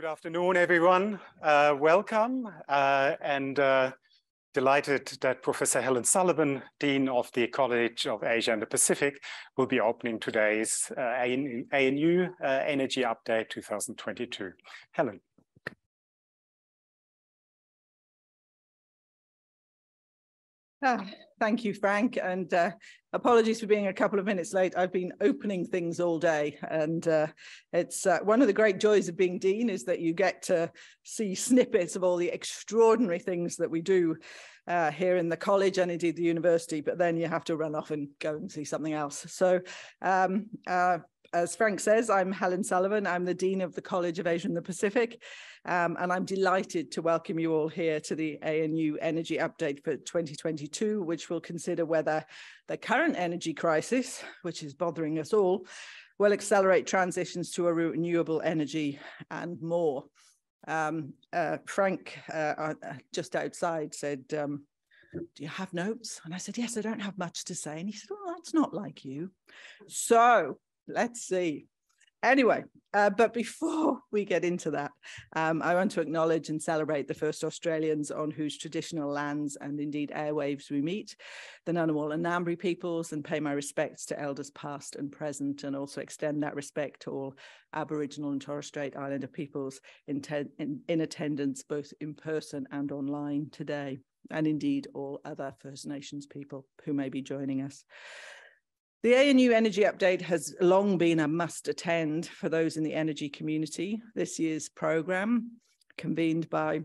Good afternoon, everyone. Welcome and delighted that Professor Helen Sullivan, Dean of the College of Asia and the Pacific, will be opening today's ANU Energy Update 2022. Helen. Thank you, Frank, and apologies for being a couple of minutes late. I've been opening things all day, and it's one of the great joys of being Dean is that you get to see snippets of all the extraordinary things that we do here in the college and indeed the university, but then you have to run off and go and see something else. So as Frank says, I'm Helen Sullivan. I'm the Dean of the College of Asia and the Pacific, and I'm delighted to welcome you all here to the ANU Energy Update for 2022, which will consider whether the current energy crisis, which is bothering us all, will accelerate transitions to a renewable energy and more. Frank, just outside, said, do you have notes? And I said, yes, I don't have much to say. And he said, well, that's not like you. So let's see. Anyway, but before we get into that, I want to acknowledge and celebrate the first Australians on whose traditional lands and indeed airwaves we meet, the Ngunnawal and Ngambri peoples, and pay my respects to elders past and present, and also extend that respect to all Aboriginal and Torres Strait Islander peoples in attendance, both in person and online today, and indeed all other First Nations people who may be joining us. The ANU Energy Update has long been a must-attend for those in the energy community. This year's programme, convened by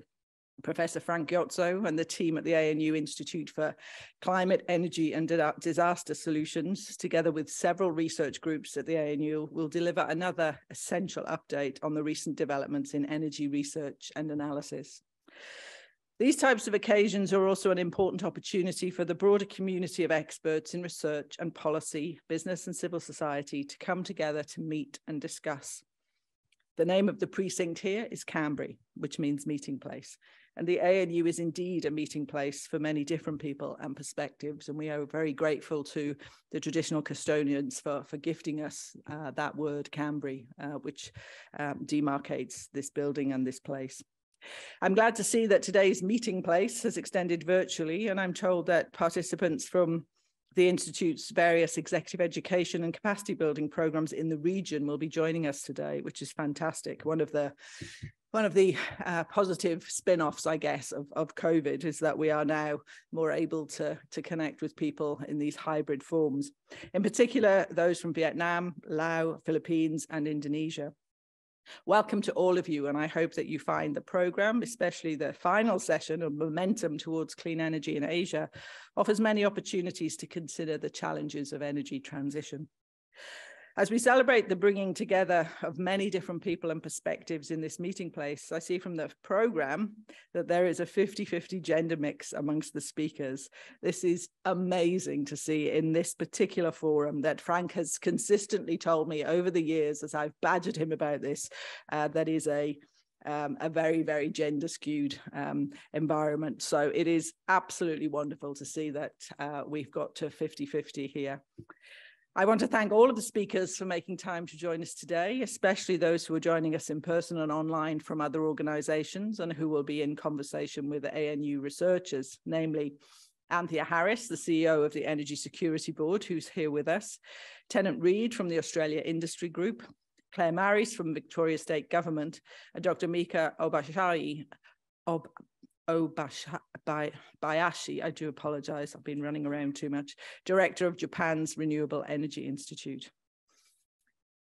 Professor Frank Jotzo and the team at the ANU Institute for Climate, Energy and Disaster Solutions, together with several research groups at the ANU, will deliver another essential update on the recent developments in energy research and analysis. These types of occasions are also an important opportunity for the broader community of experts in research and policy, business and civil society to come together to meet and discuss. The name of the precinct here is Cambry, which means meeting place. And the ANU is indeed a meeting place for many different people and perspectives. And we are very grateful to the traditional custodians for gifting us that word Cambry, which demarcates this building and this place. I'm glad to see that today's meeting place has extended virtually, and I'm told that participants from the Institute's various executive education and capacity building programs in the region will be joining us today, which is fantastic. One of the positive spin-offs, I guess, of COVID is that we are now more able to connect with people in these hybrid forms, in particular those from Vietnam, Laos, Philippines, and Indonesia. Welcome to all of you, and I hope that you find the programme, especially the final session of Momentum Towards Clean Energy in Asia, offers many opportunities to consider the challenges of energy transition. As we celebrate the bringing together of many different people and perspectives in this meeting place, I see from the programme that there is a 50-50 gender mix amongst the speakers. This is amazing to see in this particular forum that Frank has consistently told me over the years as I've badgered him about this, that is a very, very gender-skewed environment. So it is absolutely wonderful to see that we've got to 50-50 here. I want to thank all of the speakers for making time to join us today, especially those who are joining us in person and online from other organisations and who will be in conversation with the ANU researchers, namely Anthea Harris, the CEO of the Energy Security Board, who's here with us, Tennant Reed from the Australian Industry Group, Claire Maris from Victoria State Government, and Dr. Mika Ohbayashi. I do apologise, I've been running around too much, Director of Japan's Renewable Energy Institute.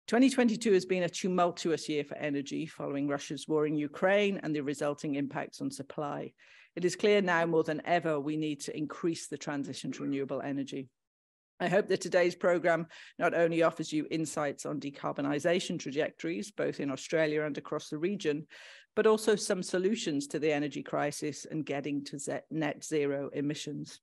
2022 has been a tumultuous year for energy following Russia's war in Ukraine and the resulting impacts on supply. It is clear now more than ever we need to increase the transition to renewable energy. I hope that today's programme not only offers you insights on decarbonisation trajectories, both in Australia and across the region, but also some solutions to the energy crisis and getting to net zero emissions.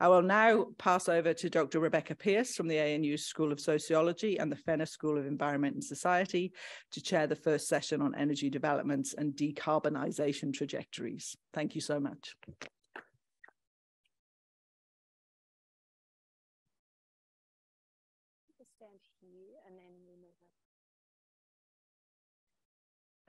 I will now pass over to Dr. Rebecca Pearse from the ANU School of Sociology and the Fenner School of Environment and Society to chair the first session on energy developments and decarbonisation trajectories. Thank you so much.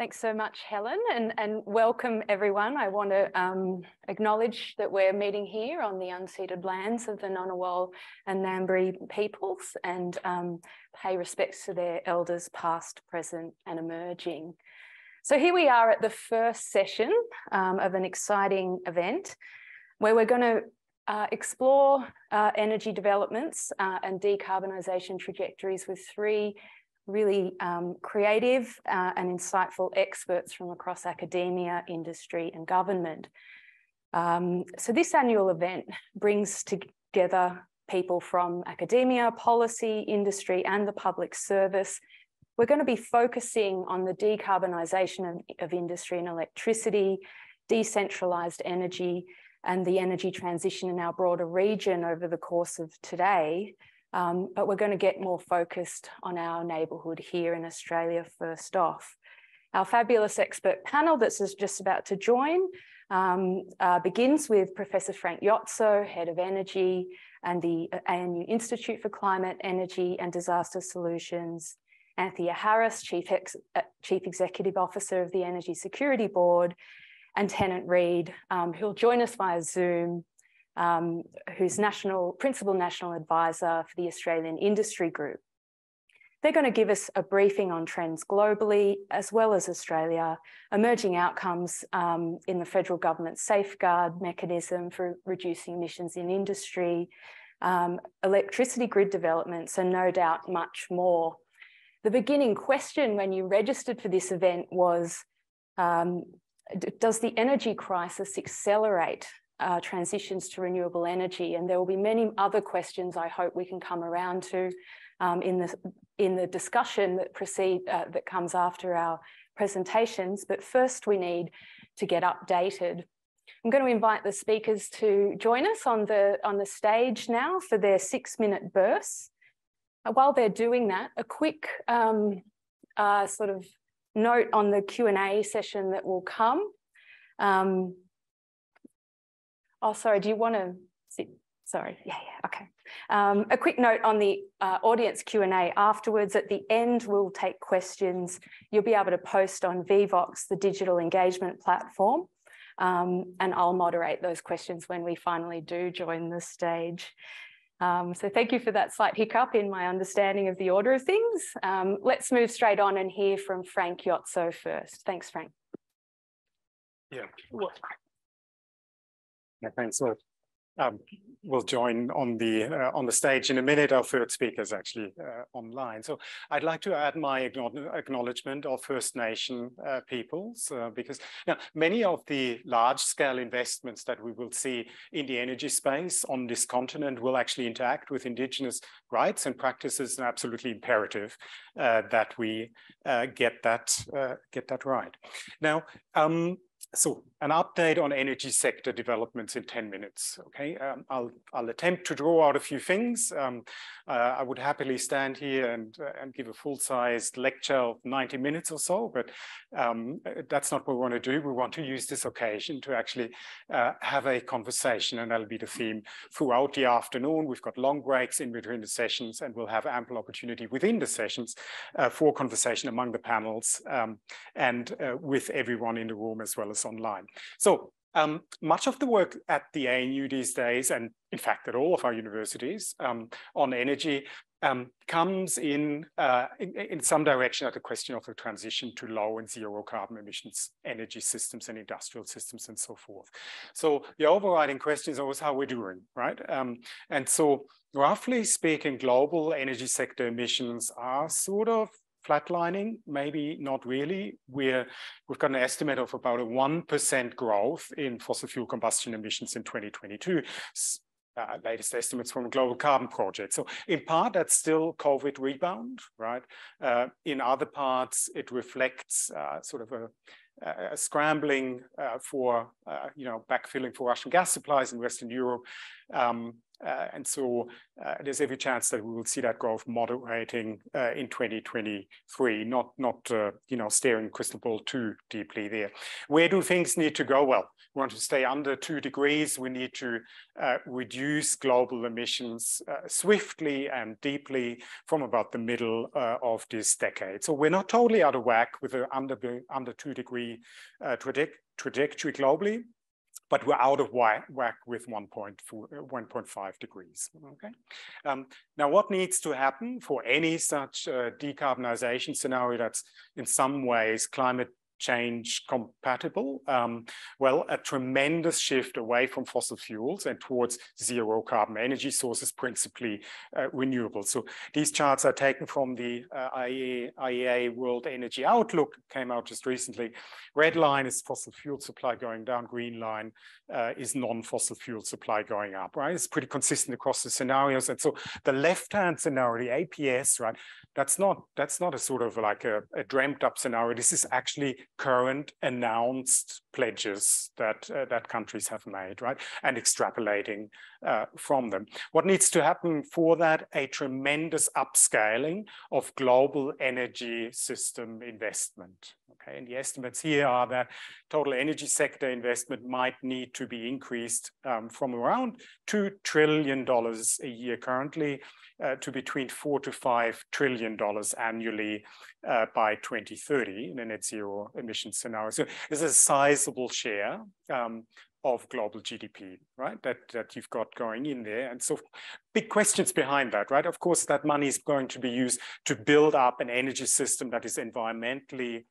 Thanks so much, Helen, and welcome everyone. I want to acknowledge that we're meeting here on the unceded lands of the Ngunnawal and Ngambri peoples and pay respects to their elders past, present and emerging. So here we are at the first session of an exciting event where we're going to explore energy developments and decarbonisation trajectories with three really creative and insightful experts from across academia, industry and government. So this annual event brings together people from academia, policy, industry and the public service. We're going to be focusing on the decarbonisation of industry and electricity, decentralised energy and the energy transition in our broader region over the course of today. But we're going to get more focused on our neighbourhood here in Australia first off. Our fabulous expert panel that's just about to join begins with Professor Frank Jotzo, Head of Energy and the ANU Institute for Climate, Energy and Disaster Solutions, Anthea Harris, Chief Executive Officer of the Energy Security Board, and Tennant Reed, who'll join us via Zoom, who's Principal National Advisor for the Australian Industry Group. They're going to give us a briefing on trends globally, as well as Australia, emerging outcomes in the federal government's safeguard mechanism for reducing emissions in industry, electricity grid developments, and no doubt much more. The beginning question when you registered for this event was, does the energy crisis accelerate transitions to renewable energy? And there will be many other questions I hope we can come around to in the discussion that that comes after our presentations. But first we need to get updated. I'm going to invite the speakers to join us on the stage now for their 6-minute bursts. While they're doing that, a quick sort of note on the Q&A session that will come. Oh, sorry, do you want to sit? Sorry, yeah, okay. A quick note on the audience Q&A afterwards. At the end, we'll take questions. You'll be able to post on Vivox, the digital engagement platform, and I'll moderate those questions when we finally do join the stage. So thank you for that slight hiccup in my understanding of the order of things. Let's move straight on and hear from Frank Jotzo first. Thanks, Frank. Yeah. Yeah, thanks. We'll join on the stage in a minute. Our third speakers actually online. So I'd like to add my acknowledgement of First Nation peoples because now many of the large-scale investments that we will see in the energy space on this continent will actually interact with Indigenous rights and practices, and absolutely imperative that we get that right. Now. So an update on energy sector developments in 10 minutes, okay? I'll attempt to draw out a few things. I would happily stand here and give a full-sized lecture of 90 minutes or so, but that's not what we want to do. We want to use this occasion to actually have a conversation, and that'll be the theme throughout the afternoon. We've got long breaks in between the sessions, and we'll have ample opportunity within the sessions for conversation among the panels and with everyone in the room as well as online. So much of the work at the ANU these days, and in fact at all of our universities on energy comes in some direction at the question of the transition to low and zero carbon emissions energy systems and industrial systems and so forth. So the overriding question is always how we're doing, right? And so roughly speaking, global energy sector emissions are sort of flatlining, maybe not really. We've got an estimate of about a 1% growth in fossil fuel combustion emissions in 2022, latest estimates from the Global Carbon Project. So in part, that's still COVID rebound, right? In other parts, it reflects sort of a scrambling for, you know, backfilling for Russian gas supplies in Western Europe. And so there's every chance that we will see that growth moderating in 2023, not you know, staring crystal ball too deeply there. Where do things need to go? Well, we want to stay under 2 degrees. We need to reduce global emissions swiftly and deeply from about the middle of this decade. So we're not totally out of whack with the under 2 degree trajectory globally, but we're out of whack with 1.5 degrees, okay? Now, what needs to happen for any such decarbonization scenario that's in some ways climate change compatible? Well, a tremendous shift away from fossil fuels and towards zero carbon energy sources, principally renewables. So these charts are taken from the IEA World Energy Outlook, came out just recently. Red line is fossil fuel supply going down, green line is non-fossil fuel supply going up, right? It's pretty consistent across the scenarios. And so the left-hand scenario, the APS, right, that's not a sort of like a dreamt up scenario. This is actually current announced pledges that that countries have made, right, and extrapolating from them. What needs to happen for that? A tremendous upscaling of global energy system investment. Okay, and the estimates here are that total energy sector investment might need to be increased from around $2 trillion a year currently to between $4 to $5 trillion annually by 2030 in a net zero emission scenario. So this is a sizable share of global GDP, right, that you've got going in there. And so big questions behind that, right? Of course, that money is going to be used to build up an energy system that is environmentally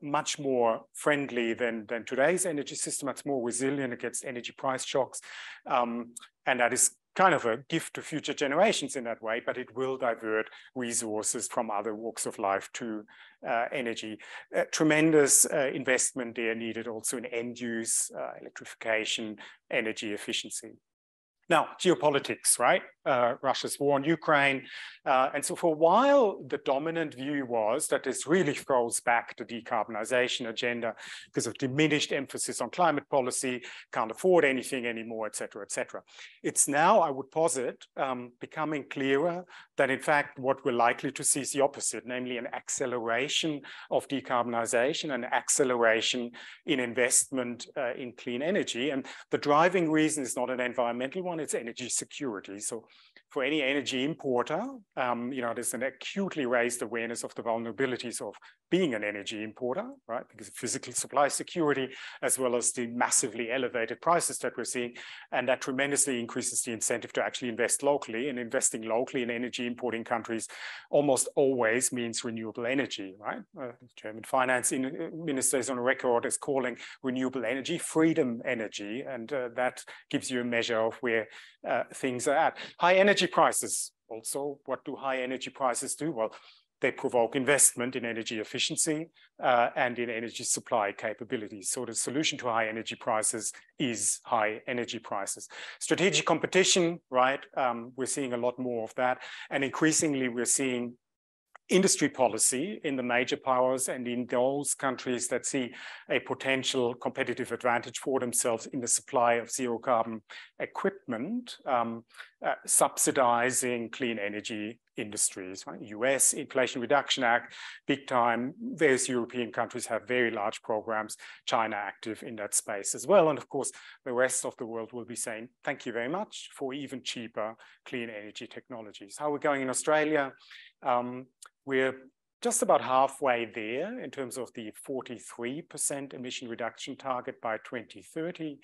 much more friendly than today's energy system. That's more resilient against energy price shocks. And that is kind of a gift to future generations in that way, but it will divert resources from other walks of life to energy. Tremendous investment there needed also in end use, electrification, energy efficiency. Now, geopolitics, right? Russia's war on Ukraine. And so for a while, the dominant view was that this really throws back the decarbonization agenda because of diminished emphasis on climate policy, can't afford anything anymore, et cetera, et cetera. It's now, I would posit, becoming clearer that in fact, what we're likely to see is the opposite, namely an acceleration of decarbonization and acceleration in investment in clean energy. And the driving reason is not an environmental one, it's energy security. So for any energy importer, you know, there's an acutely raised awareness of the vulnerabilities of being an energy importer, right? Because of physical supply security, as well as the massively elevated prices that we're seeing. And that tremendously increases the incentive to actually invest locally, and investing locally in energy importing countries almost always means renewable energy, right? The German finance minister is on record as calling renewable energy freedom energy. And that gives you a measure of where things are at. High energy prices. Also, what do high energy prices do? Well, they provoke investment in energy efficiency and in energy supply capabilities. So the solution to high energy prices is high energy prices. Strategic competition, right? We're seeing a lot more of that. And increasingly, we're seeing industry policy in the major powers and in those countries that see a potential competitive advantage for themselves in the supply of zero carbon equipment, subsidizing clean energy industries, right? US Inflation Reduction Act, big time. Various European countries have very large programs, China active in that space as well. And of course, the rest of the world will be saying, thank you very much for even cheaper clean energy technologies. How we're going in Australia, we're just about halfway there in terms of the 43% emission reduction target by 2030.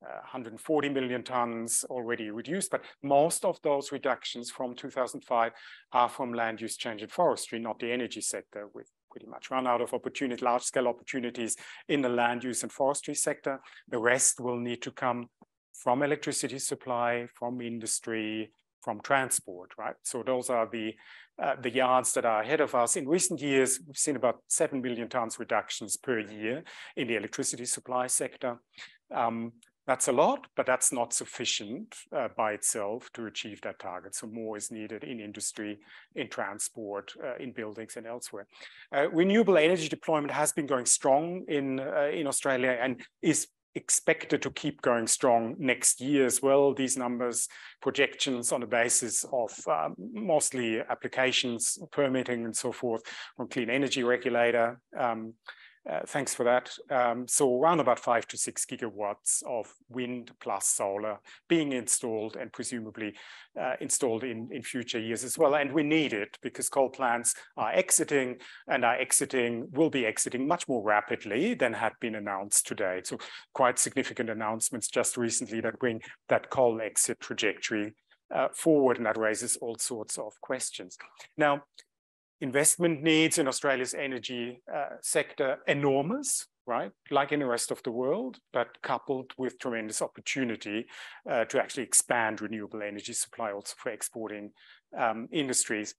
140 million tons already reduced, but most of those reductions from 2005 are from land use change and forestry, not the energy sector. We've pretty much run out of opportunity, large-scale opportunities in the land use and forestry sector. The rest will need to come from electricity supply, from industry, from transport, right? So those are the yards that are ahead of us. In recent years, we've seen about 7 million tons reductions per year in the electricity supply sector. That's a lot, but that's not sufficient by itself to achieve that target. So more is needed in industry, in transport, in buildings and elsewhere. Renewable energy deployment has been going strong in Australia and is expected to keep going strong next year as well. These numbers, projections on the basis of mostly applications, permitting and so forth from Clean Energy Regulator. Thanks for that. So around about 5 to 6 gigawatts of wind plus solar being installed and presumably installed in future years as well. And we need it because coal plants are exiting and will be exiting much more rapidly than had been announced today. So quite significant announcements just recently that bring that coal exit trajectory forward, and that raises all sorts of questions. Now, investment needs in Australia's energy sector enormous, right? Like in the rest of the world, but coupled with tremendous opportunity to actually expand renewable energy supply also for exporting industries.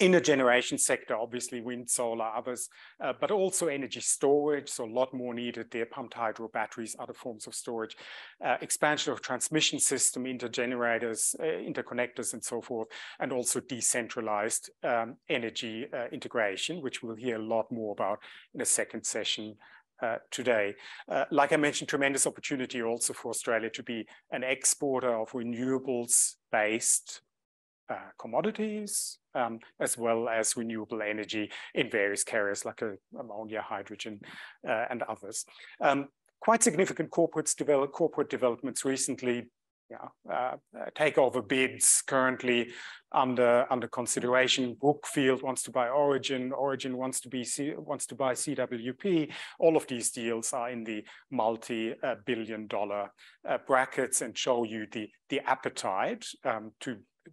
In the generation sector, obviously wind, solar, others, but also energy storage, so a lot more needed there, pumped hydro, batteries, other forms of storage, expansion of transmission system, intergenerators, interconnectors and so forth, and also decentralized energy integration, which we'll hear a lot more about in the second session today. Like I mentioned, tremendous opportunity also for Australia to be an exporter of renewables-based commodities, as well as renewable energy in various carriers like ammonia, hydrogen, and others. Quite significant corporate developments recently. Takeover bids currently under consideration. Brookfield wants to buy Origin. Origin wants to buy CWP. All of these deals are in the multi-billion-dollar brackets and show you the appetite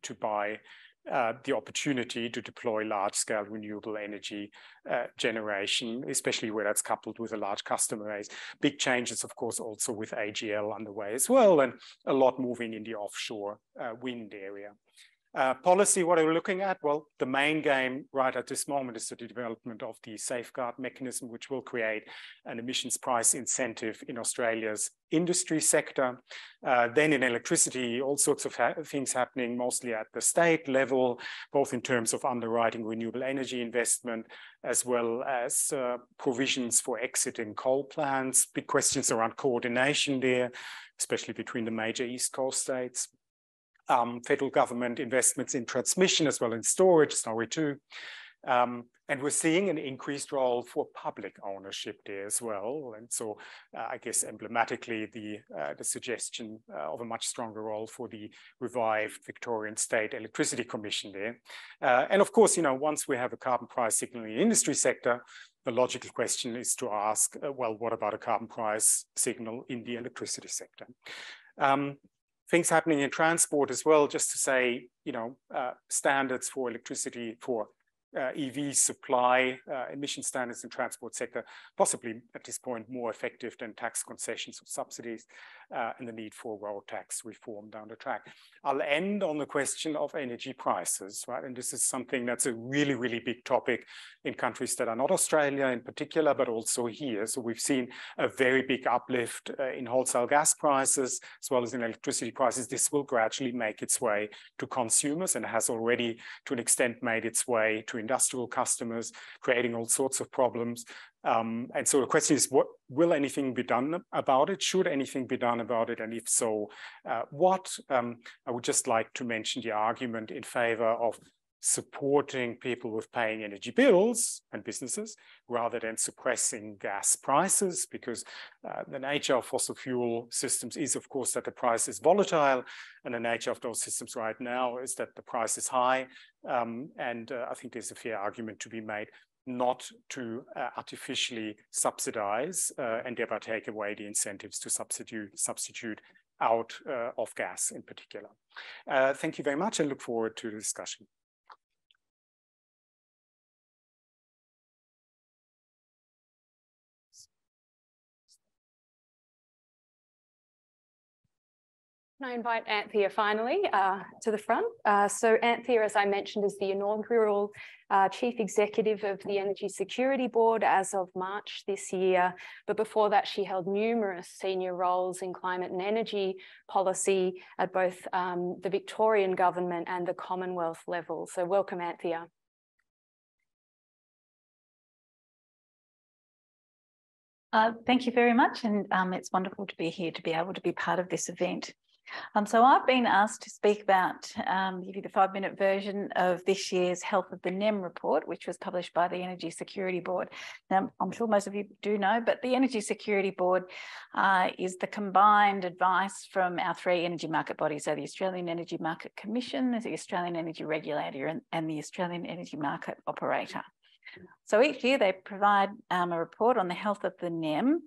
to buy. The opportunity to deploy large-scale renewable energy generation, especially where that's coupled with a large customer base. Big changes, of course, also with AGL underway as well, and a lot moving in the offshore wind area. Policy, what are we looking at? Well, the main game right at this moment is the development of the safeguard mechanism, which will create an emissions price incentive in Australia's industry sector. Then in electricity, all sorts of things happening, mostly at the state level, both in terms of underwriting renewable energy investment, as well as provisions for exiting coal plants. Big questions around coordination there, especially between the major East Coast states. Federal government investments in transmission as well in storage, RIT-T. And we're seeing an increased role for public ownership there as well. And so I guess emblematically the suggestion of a much stronger role for the revived Victorian State Electricity Commission there. And of course, you know, once we have a carbon price signal in the industry sector, the logical question is to ask, well, what about a carbon price signal in the electricity sector? Things happening in transport as well, just to say, you know, standards for electricity, for EV supply, emission standards in transport sector, possibly at this point more effective than tax concessions or subsidies, and the need for road tax reform down the track. I'll end on the question of energy prices, right? And this is something that's a really, really big topic in countries that are not Australia in particular, but also here. So we've seen a very big uplift in wholesale gas prices, as well as in electricity prices. This will gradually make its way to consumers and has already to an extent made its way to industrial customers, creating all sorts of problems. And so the question is, what will anything be done about it? Should anything be done about it? And if so, what? I would just like to mention the argument in favor of supporting people with paying energy bills and businesses rather than suppressing gas prices, because the nature of fossil fuel systems is, of course, that the price is volatile, and the nature of those systems right now is that the price is high. I think there's a fair argument to be made not to artificially subsidize and thereby take away the incentives to substitute out of gas in particular. Thank you very much and look forward to the discussion. Can I invite Anthea finally to the front? So Anthea, as I mentioned, is the inaugural Chief Executive of the Energy Security Board as of March this year. But before that, she held numerous senior roles in climate and energy policy at both the Victorian government and the Commonwealth level. So welcome, Anthea. Thank you very much, and it's wonderful to be here, to be able to be part of this event. So I've been asked to speak about, give you the 5-minute version of this year's Health of the NEM report, which was published by the Energy Security Board. Now, I'm sure most of you do know, but the Energy Security Board is the combined advice from our three energy market bodies, so the Australian Energy Market Commission, the Australian Energy Regulator, and the Australian Energy Market Operator. So each year they provide a report on the health of the NEM.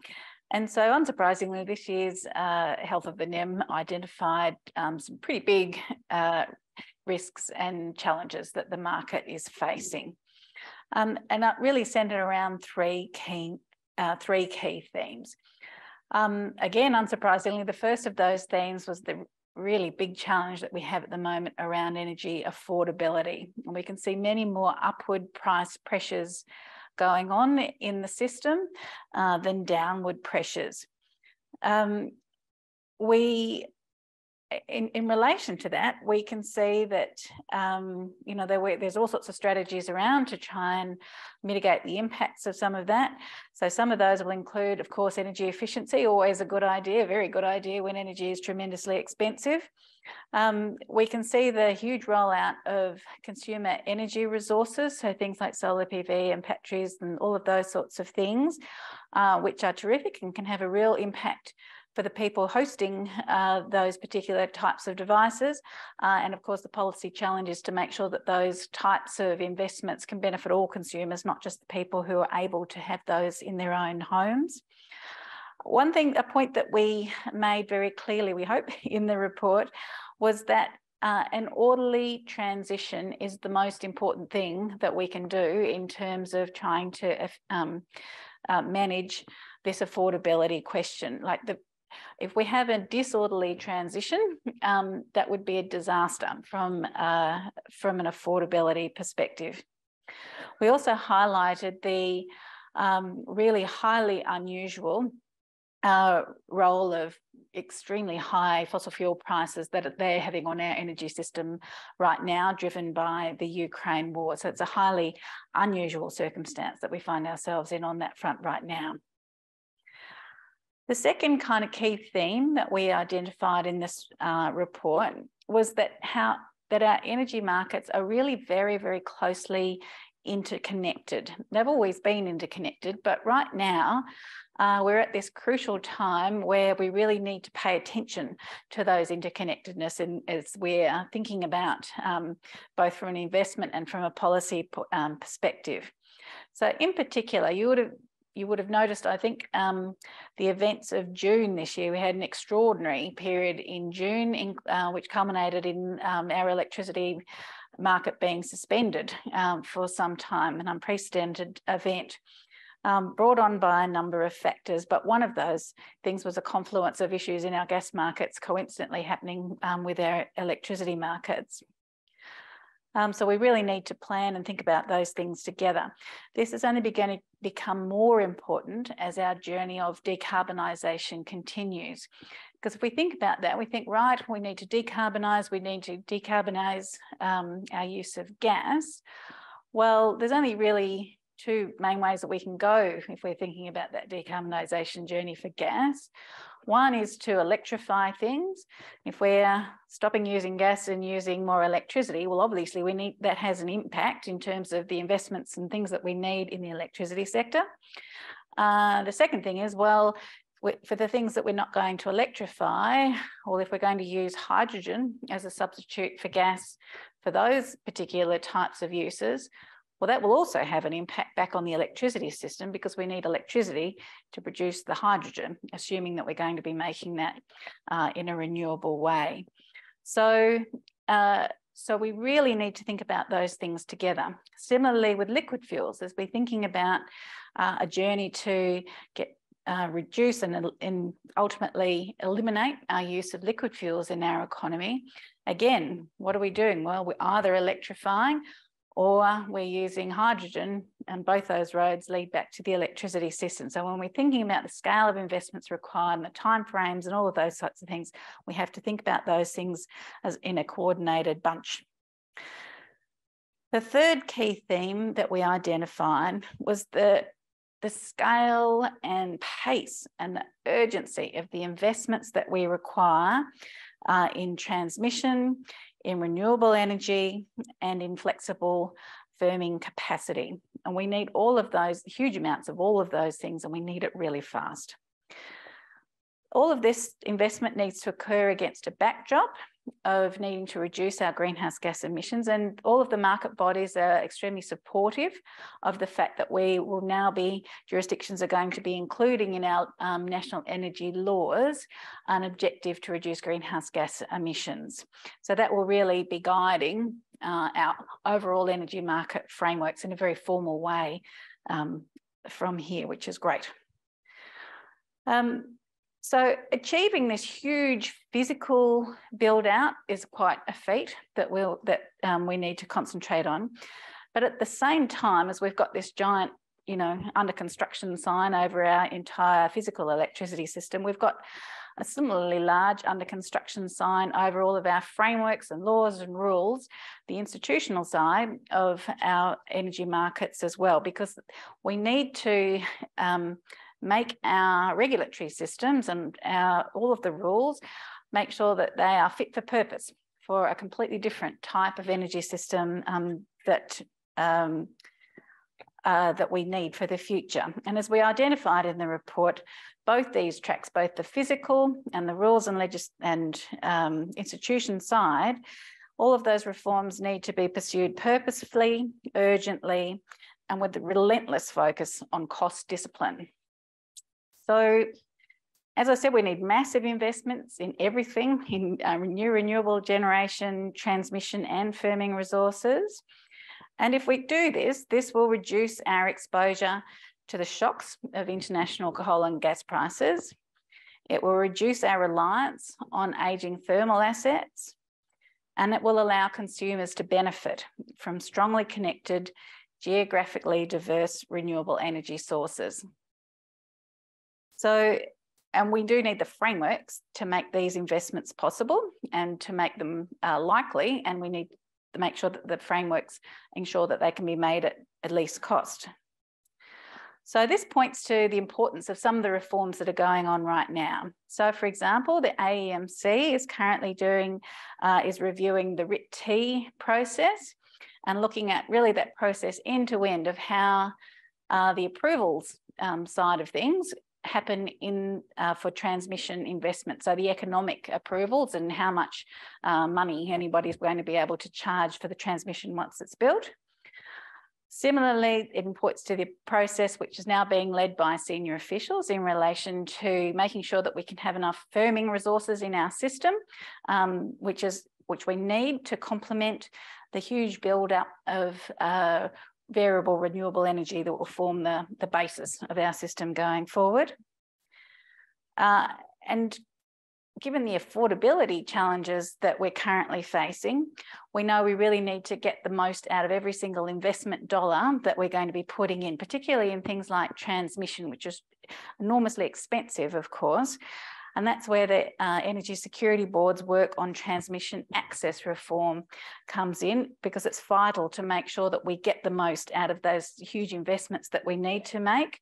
And so, unsurprisingly, this year's Health of the NEM identified some pretty big risks and challenges that the market is facing. And that really centred around three key themes. Again, unsurprisingly, the first of those themes was the really big challenge that we have at the moment around energy affordability. And we can see many more upward price pressures going on in the system than downward pressures. In relation to that, we can see that you know, there's all sorts of strategies around to try and mitigate the impacts of some of that. So some of those will include, of course, energy efficiency, always a good idea, very good idea when energy is tremendously expensive. We can see the huge rollout of consumer energy resources, so things like solar PV and batteries and all of those sorts of things, which are terrific and can have a real impact for the people hosting those particular types of devices. And of course, the policy challenge is to make sure that those types of investments can benefit all consumers, not just the people who are able to have those in their own homes. One thing, a point that we made very clearly, we hope, in the report, was that an orderly transition is the most important thing that we can do in terms of trying to manage this affordability question. Like, if we have a disorderly transition, that would be a disaster from an affordability perspective. We also highlighted the really highly unusual role of extremely high fossil fuel prices that they're having on our energy system right now, driven by the Ukraine war. So it's a highly unusual circumstance that we find ourselves in on that front right now. The second kind of key theme that we identified in this report was that our energy markets are really very, very closely interconnected. They've always been interconnected, but right now we're at this crucial time where we really need to pay attention to those interconnectedness, and as we're thinking about both from an investment and from a policy perspective. So in particular, you would have noticed, I think, the events of June this year. We had an extraordinary period in June, which culminated in our electricity market being suspended for some time, an unprecedented event brought on by a number of factors. But one of those things was a confluence of issues in our gas markets coincidentally happening with our electricity markets. So we really need to plan and think about those things together. This is only going to become more important as our journey of decarbonisation continues. Because if we think about that, we think, right, we need to decarbonise, our use of gas. Well, there's only really two main ways that we can go if we're thinking about that decarbonisation journey for gas. One is to electrify things. If we're stopping using gas and using more electricity, well, obviously that has an impact in terms of the investments and things that we need in the electricity sector. The second thing is, well, for the things that we're not going to electrify, or if we're going to use hydrogen as a substitute for gas for those particular types of uses, well, that will also have an impact back on the electricity system, because we need electricity to produce the hydrogen, assuming that we're going to be making that in a renewable way. So we really need to think about those things together. Similarly with liquid fuels, as we're thinking about a journey to reduce and ultimately eliminate our use of liquid fuels in our economy. Again, what are we doing? Well, we're either electrifying or we're using hydrogen, and both those roads lead back to the electricity system. So when we're thinking about the scale of investments required and the timeframes and all of those sorts of things, we have to think about those things as in a coordinated bunch. The third key theme that we identified was the the scale and pace and the urgency of the investments that we require in transmission, in renewable energy, and in flexible firming capacity. And we need all of those, huge amounts of all of those things, and we need it really fast. All of this investment needs to occur against a backdrop of needing to reduce our greenhouse gas emissions, and all of the market bodies are extremely supportive of the fact that we will now be, jurisdictions are going to be including in our national energy laws an objective to reduce greenhouse gas emissions. So that will really be guiding our overall energy market frameworks in a very formal way from here, which is great. So achieving this huge physical build out is quite a feat that we need to concentrate on. But at the same time as we've got this giant, you know, under construction sign over our entire physical electricity system, we've got a similarly large under construction sign over all of our frameworks and laws and rules, the institutional side of our energy markets as well, because we need to make our regulatory systems and all of the rules, make sure that they are fit for purpose for a completely different type of energy system that we need for the future. And as we identified in the report, both these tracks, both the physical and the rules and institution side, all of those reforms need to be pursued purposefully, urgently, and with a relentless focus on cost discipline. So, as I said, we need massive investments in everything, in new renewable generation, transmission and firming resources. And if we do this, this will reduce our exposure to the shocks of international coal and gas prices. It will reduce our reliance on ageing thermal assets, and it will allow consumers to benefit from strongly connected, geographically diverse renewable energy sources. So, and we do need the frameworks to make these investments possible and to make them likely, and we need to make sure that the frameworks ensure that they can be made at least cost. So this points to the importance of some of the reforms that are going on right now. So for example, the AEMC is currently reviewing the RIT-T process and looking at really that process end to end of how the approvals side of things happen in for transmission investment. So the economic approvals and how much money anybody's going to be able to charge for the transmission once it's built. Similarly, it points to the process which is now being led by senior officials in relation to making sure that we can have enough firming resources in our system, which we need to complement the huge build-up of variable renewable energy that will form the basis of our system going forward. And given the affordability challenges that we're currently facing, we know we really need to get the most out of every single investment dollar that we're going to be putting in, particularly in things like transmission, which is enormously expensive, of course. And that's where the Energy Security Board's work on transmission access reform comes in, because it's vital to make sure that we get the most out of those huge investments that we need to make,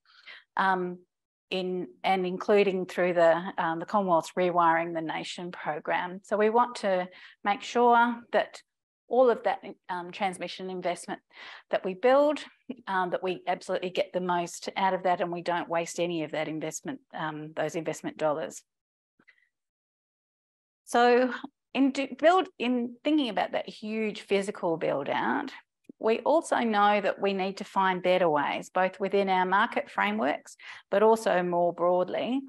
including through the Commonwealth's Rewiring the Nation program. So we want to make sure that all of that transmission investment that we build, that we absolutely get the most out of that, and we don't waste any of that investment, those investment dollars. So in thinking about that huge physical build out, we also know that we need to find better ways, both within our market frameworks, but also more broadly,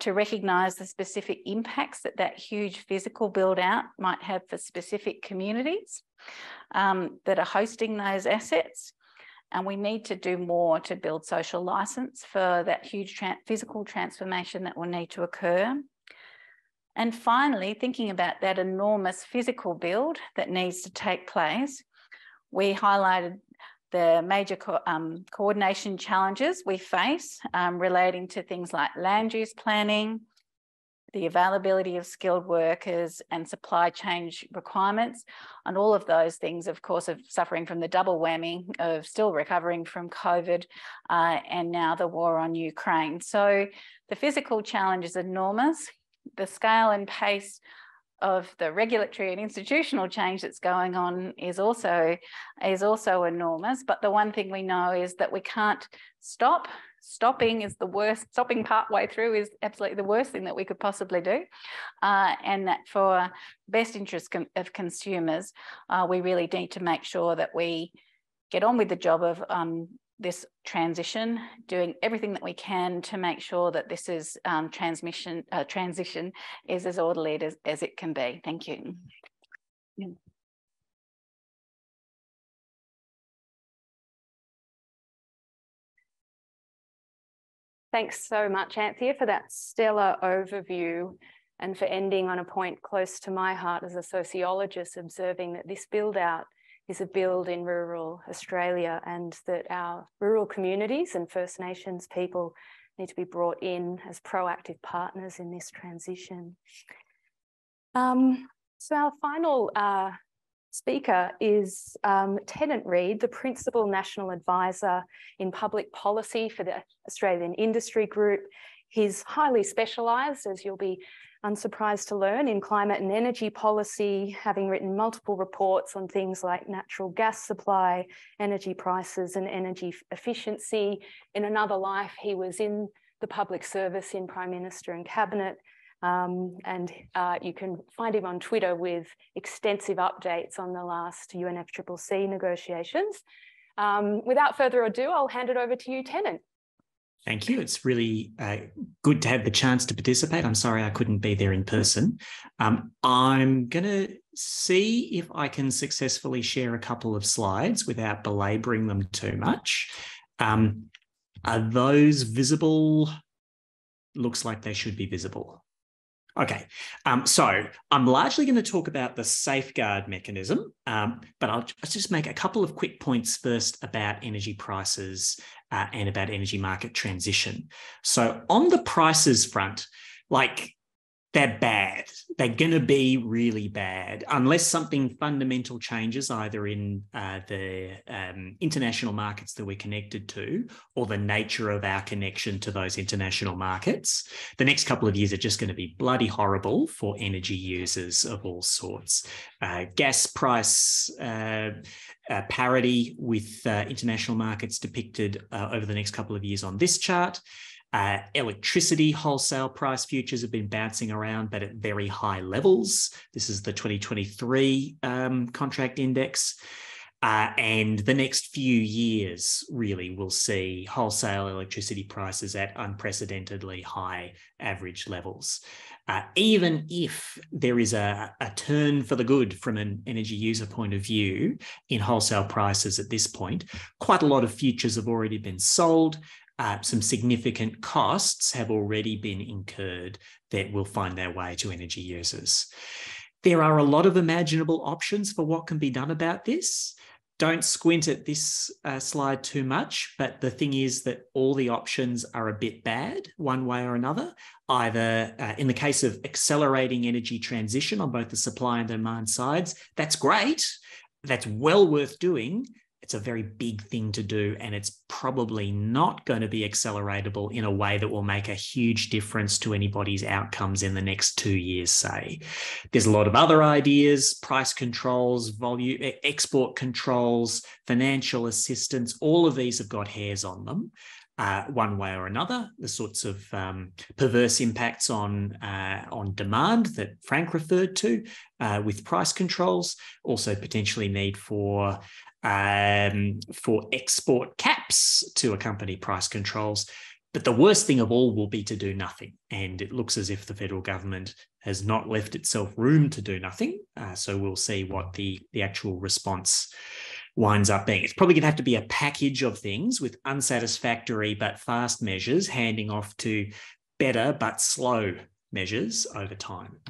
to recognise the specific impacts that that huge physical build out might have for specific communities that are hosting those assets. And we need to do more to build social licence for that huge physical transformation that will need to occur. And finally, thinking about that enormous physical build that needs to take place, we highlighted the major coordination challenges we face relating to things like land use planning, the availability of skilled workers and supply chain requirements. And all of those things, of course, are suffering from the double whammy of still recovering from COVID and now the war on Ukraine. So the physical challenge is enormous. The scale and pace of the regulatory and institutional change that's going on is also enormous. But the one thing we know is that we can't stop. Stopping is the worst. Stopping partway through is absolutely the worst thing that we could possibly do. And that for best interest of consumers, we really need to make sure that we get on with the job of this transition, doing everything that we can to make sure that this is transition is as orderly as it can be. Thank you. Yeah. Thanks so much, Anthea, for that stellar overview and for ending on a point close to my heart as a sociologist, observing that this build out is a build in rural Australia and that our rural communities and First Nations people need to be brought in as proactive partners in this transition. So our final speaker is Tennant Reed, the Principal National Advisor in Public Policy for the Australian Industry Group. He's highly specialised, as you'll be unsurprised to learn, in climate and energy policy, having written multiple reports on things like natural gas supply, energy prices and energy efficiency. In another life, he was in the public service in Prime Minister and Cabinet. And you can find him on Twitter with extensive updates on the last UNFCCC negotiations. Without further ado, I'll hand it over to you, Tennant. Thank you. It's really good to have the chance to participate. I'm sorry I couldn't be there in person. I'm going to see if I can successfully share a couple of slides without belabouring them too much. Are those visible? Looks like they should be visible. Okay, so I'm largely going to talk about the safeguard mechanism, but I'll just make a couple of quick points first about energy prices and about energy market transition. So on the prices front, like, they're bad. They're going to be really bad unless something fundamental changes either in the international markets that we're connected to or the nature of our connection to those international markets. The next couple of years are just going to be bloody horrible for energy users of all sorts. Gas price parity with international markets depicted over the next couple of years on this chart. Electricity wholesale price futures have been bouncing around, but at very high levels. This is the 2023 contract index. And the next few years, really, we'll see wholesale electricity prices at unprecedentedly high average levels. Even if there is a turn for the good from an energy user point of view in wholesale prices at this point, quite a lot of futures have already been sold. Some significant costs have already been incurred that will find their way to energy users. There are a lot of imaginable options for what can be done about this. Don't squint at this slide too much, but the thing is that all the options are a bit bad one way or another, either in the case of accelerating energy transition on both the supply and demand sides. That's great. That's well worth doing. It's a very big thing to do, and it's probably not going to be acceleratable in a way that will make a huge difference to anybody's outcomes in the next 2 years, say. There's a lot of other ideas: price controls, volume, export controls, financial assistance. All of these have got hairs on them one way or another. The sorts of perverse impacts on demand that Frank referred to with price controls, also potentially need for export caps to accompany price controls. But the worst thing of all will be to do nothing. And it looks as if the federal government has not left itself room to do nothing. So we'll see what the actual response winds up being. It's probably going to have to be a package of things with unsatisfactory but fast measures handing off to better but slow measures over time.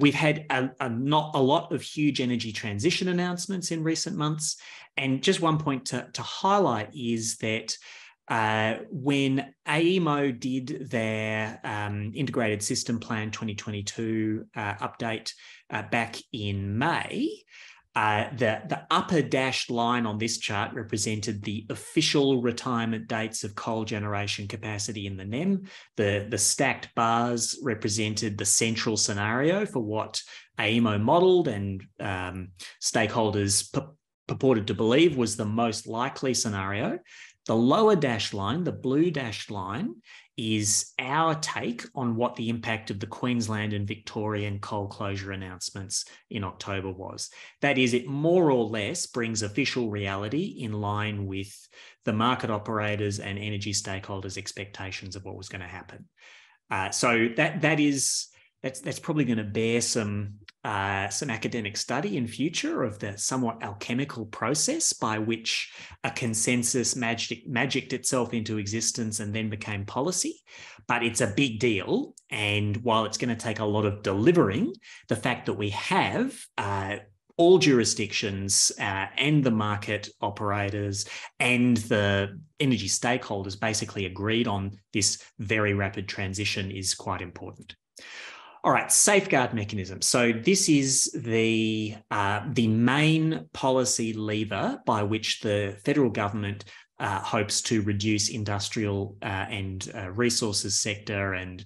We've had not a lot of huge energy transition announcements in recent months. And just one point to highlight is that When AEMO did their Integrated System Plan 2022 update back in May, the upper dashed line on this chart represented the official retirement dates of coal generation capacity in the NEM. The stacked bars represented the central scenario for what AEMO modelled and stakeholders purported to believe was the most likely scenario. The lower dashed line, the blue dashed line, is our take on what the impact of the Queensland and Victorian coal closure announcements in October was. That is, it more or less brings official reality in line with the market operators and energy stakeholders' expectations of what was going to happen. So that's probably going to bear some academic study in future of the somewhat alchemical process by which a consensus magicked itself into existence and then became policy. But it's a big deal. And while it's going to take a lot of delivering, the fact that we have all jurisdictions and the market operators and the energy stakeholders basically agreed on this very rapid transition is quite important. All right, safeguard mechanism. So this is the main policy lever by which the federal government hopes to reduce industrial and resources sector and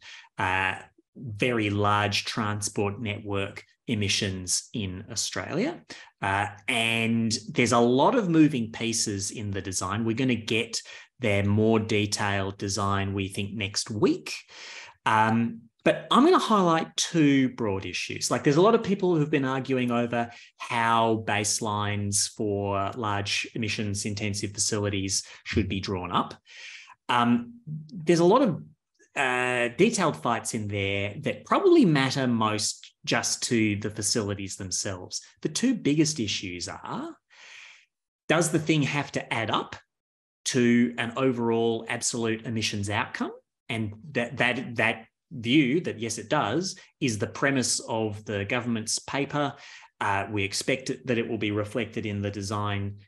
very large transport network emissions in Australia. And there's a lot of moving pieces in the design. We're going to get their more detailed design, we think, next week. But I'm going to highlight two broad issues. Like, there's a lot of people who've been arguing over how baselines for large emissions intensive facilities should be drawn up. There's a lot of detailed fights in there that probably matter most just to the facilities themselves. The two biggest issues are, does the thing have to add up to an overall absolute emissions outcome? And that view that yes it does is the premise of the government's paper. We expect that it will be reflected in the design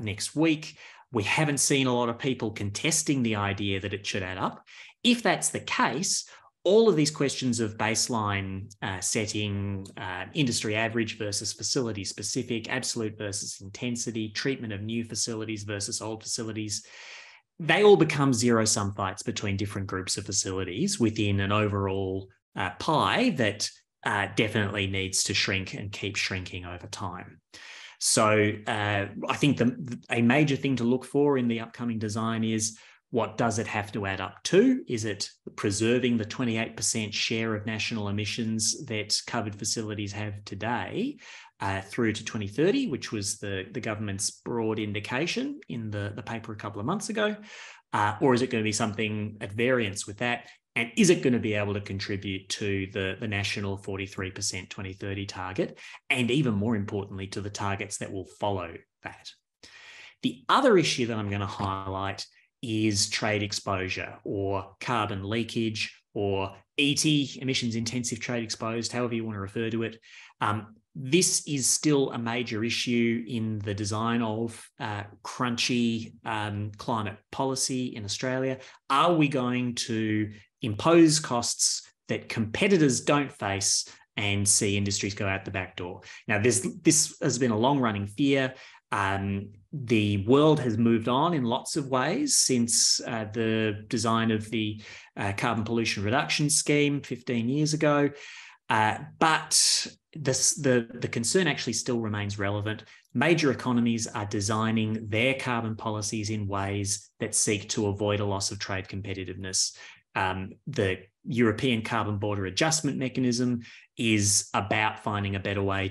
next week. We haven't seen a lot of people contesting the idea that it should add up. If that's the case, all of these questions of baseline setting, industry average versus facility specific, absolute versus intensity, treatment of new facilities versus old facilities, they all become zero-sum fights between different groups of facilities within an overall pie that definitely needs to shrink and keep shrinking over time. So I think a major thing to look for in the upcoming design is, what does it have to add up to? Is it preserving the 28% share of national emissions that covered facilities have today through to 2030, which was the government's broad indication in the paper a couple of months ago? Or is it going to be something at variance with that? And is it going to be able to contribute to the national 43% 2030 target? And even more importantly, to the targets that will follow that. The other issue that I'm going to highlight is trade exposure or carbon leakage or ET, emissions intensive trade exposed, however you want to refer to it. This is still a major issue in the design of crunchy climate policy in Australia. Are we going to impose costs that competitors don't face and see industries go out the back door? Now, this has been a long-running fear. The world has moved on in lots of ways since the design of the Carbon Pollution Reduction Scheme 15 years ago, but the concern actually still remains relevant. Major economies are designing their carbon policies in ways that seek to avoid a loss of trade competitiveness. The European Carbon Border Adjustment Mechanism is about finding a better way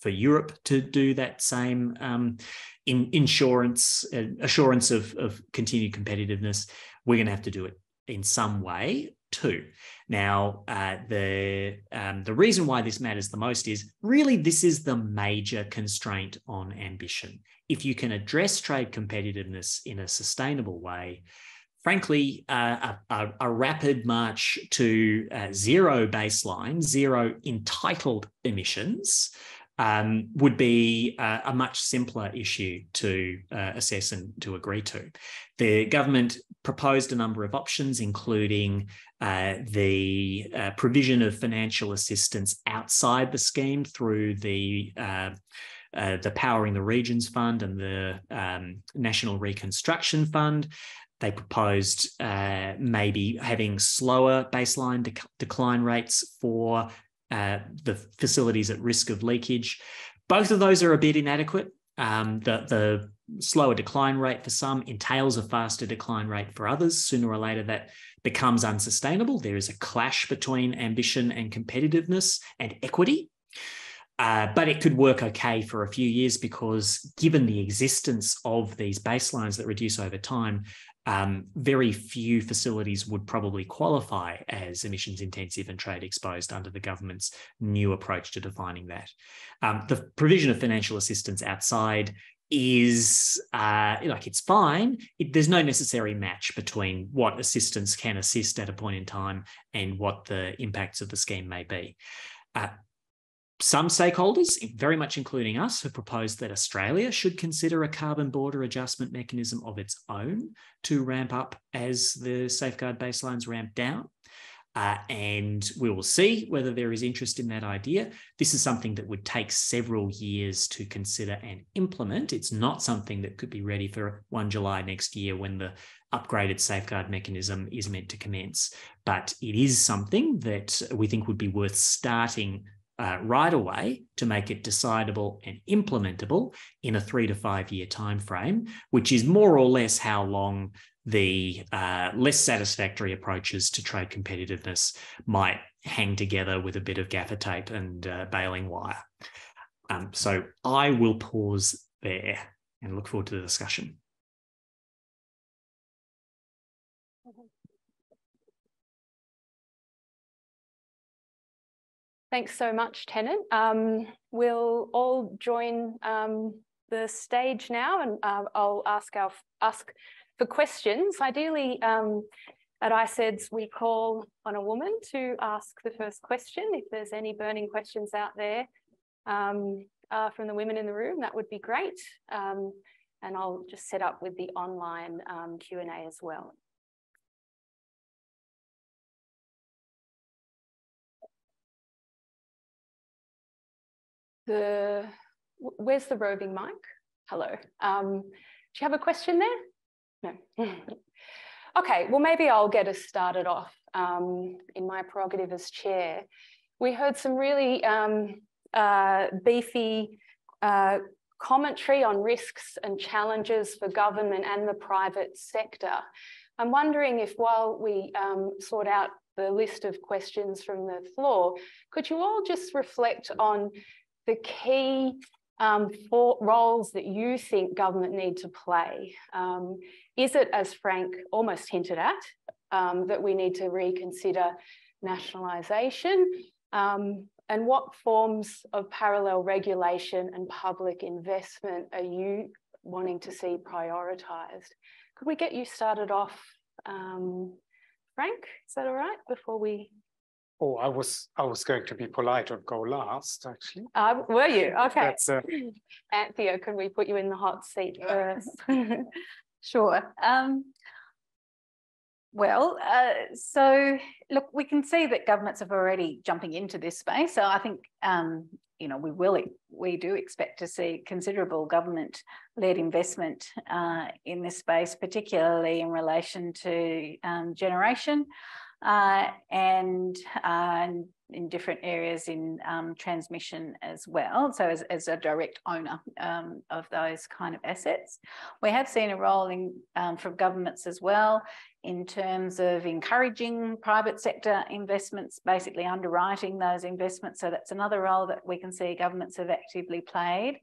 for Europe to do that same assurance of continued competitiveness. We're going to have to do it in some way too. Now, the reason why this matters the most is really this is the major constraint on ambition. If you can address trade competitiveness in a sustainable way, frankly, a rapid march to zero baseline, zero entitled emissions would be a much simpler issue to assess and to agree to. The government proposed a number of options, including the provision of financial assistance outside the scheme through the Powering the Regions Fund and the National Reconstruction Fund. They proposed maybe having slower baseline decline rates for the facilities at risk of leakage. Both of those are a bit inadequate. The slower decline rate for some entails a faster decline rate for others. Sooner or later, that becomes unsustainable. There is a clash between ambition and competitiveness and equity. But it could work okay for a few years because, given the existence of these baselines that reduce over time, very few facilities would probably qualify as emissions intensive and trade exposed under the government's new approach to defining that. The provision of financial assistance outside is it's fine. There's no necessary match between what assistance can assist at a point in time and what the impacts of the scheme may be. Some stakeholders, very much including us, have proposed that Australia should consider a carbon border adjustment mechanism of its own to ramp up as the safeguard baselines ramp down. And we will see whether there is interest in that idea. This is something that would take several years to consider and implement. It's not something that could be ready for 1 July next year when the upgraded safeguard mechanism is meant to commence. But it is something that we think would be worth starting right away to make it decidable and implementable in a 3 to 5 year time frame, which is more or less how long the less satisfactory approaches to trade competitiveness might hang together with a bit of gaffer tape and baling wire. So I will pause there and look forward to the discussion. Thanks so much, Tennant. We'll all join the stage now, and I'll ask for questions. Ideally, at ISEDS, we call on a woman to ask the first question. If there's any burning questions out there from the women in the room, that would be great. And I'll just set up with the online Q&A as well. Where's the roving mic? Hello. Do you have a question there? No. Okay, well, maybe I'll get us started off in my prerogative as chair. We heard some really beefy commentary on risks and challenges for government and the private sector. I'm wondering if, while we sort out the list of questions from the floor, could you all just reflect on the key roles that you think government need to play? Is it, as Frank almost hinted at, that we need to reconsider nationalisation? And what forms of parallel regulation and public investment are you wanting to see prioritised? Could we get you started off, Frank? Is that all right, before we... Oh, I was going to be polite and go last, actually. Were you? Okay. Anthea, can we put you in the hot seat first? Sure. So look, we can see that governments are already jumping into this space. So I think we do expect to see considerable government-led investment in this space, particularly in relation to generation. And in different areas in transmission as well, so as a direct owner of those kind of assets. We have seen a role in, from governments as well in terms of encouraging private sector investments, basically underwriting those investments, so that's another role that we can see governments have actively played.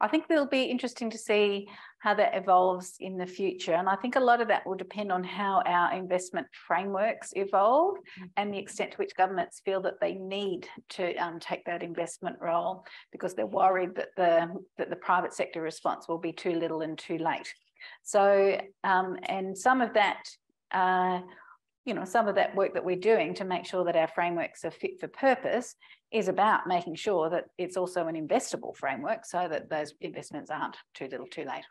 I think it'll be interesting to see how that evolves in the future. And I think a lot of that will depend on how our investment frameworks evolve and the extent to which governments feel that they need to take that investment role, because they're worried that the private sector response will be too little and too late. So, and some of that you know, some of that work that we're doing to make sure that our frameworks are fit for purpose is about making sure that it's also an investable framework so that those investments aren't too little too late.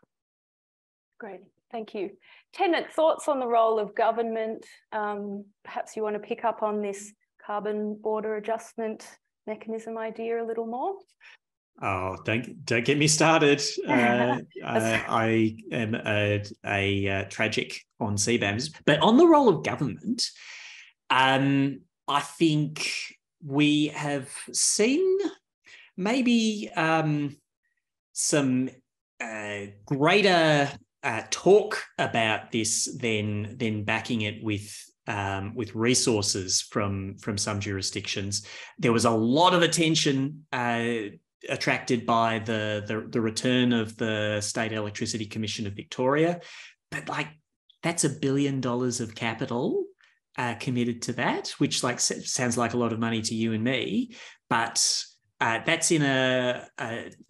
Great, thank you. Tennant, thoughts on the role of government? Perhaps you want to pick up on this carbon border adjustment mechanism idea a little more? Oh, don't get me started. I am a tragic on CBAMs. But on the role of government, I think we have seen maybe some greater talk about this than backing it with resources from some jurisdictions. There was a lot of attention attracted by the return of the State Electricity Commission of Victoria, but like that's $1 billion of capital committed to that, which like sounds like a lot of money to you and me, but that's in a